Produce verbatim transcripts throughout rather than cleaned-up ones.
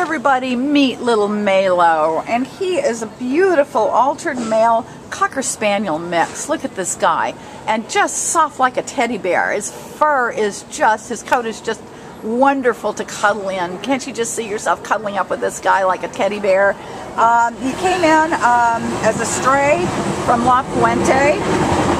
everybody, meet little Maylo, and he is a beautiful altered male Cocker Spaniel mix. Look at this guy, and just soft like a teddy bear. His fur is just, his coat is just wonderful to cuddle in. Can't you just see yourself cuddling up with this guy like a teddy bear? Um, he came in um, as a stray from La Fuente,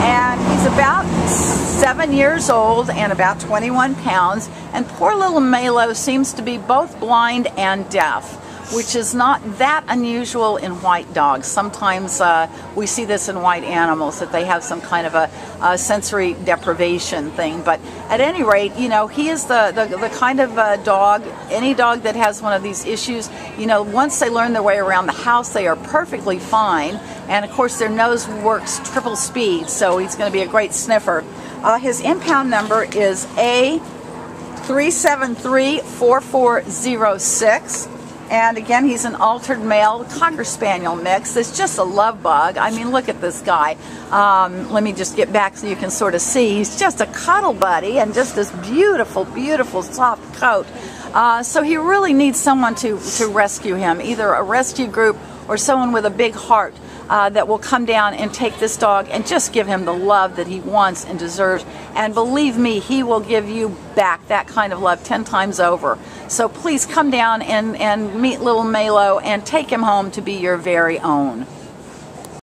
and he's about seven years old and about twenty-one pounds, and poor little Maylo seems to be both blind and deaf, which is not that unusual in white dogs. Sometimes uh, we see this in white animals, that they have some kind of a, a sensory deprivation thing. But at any rate, you know, he is the, the, the kind of uh, dog, any dog that has one of these issues, you know, once they learn their way around the house, they are perfectly fine. And of course, their nose works triple speed, so he's going to be a great sniffer. Uh, his impound number is A three seven three four four zero six. And again, he's an altered male Cocker Spaniel mix. It's just a love bug. I mean, look at this guy. Um, let me just get back so you can sort of see. He's just a cuddle buddy and just this beautiful, beautiful soft coat. Uh, so he really needs someone to, to rescue him, either a rescue group or someone with a big heart uh, that will come down and take this dog and just give him the love that he wants and deserves. And believe me, he will give you back that kind of love ten times over. So please come down and, and meet little Maylo and take him home to be your very own.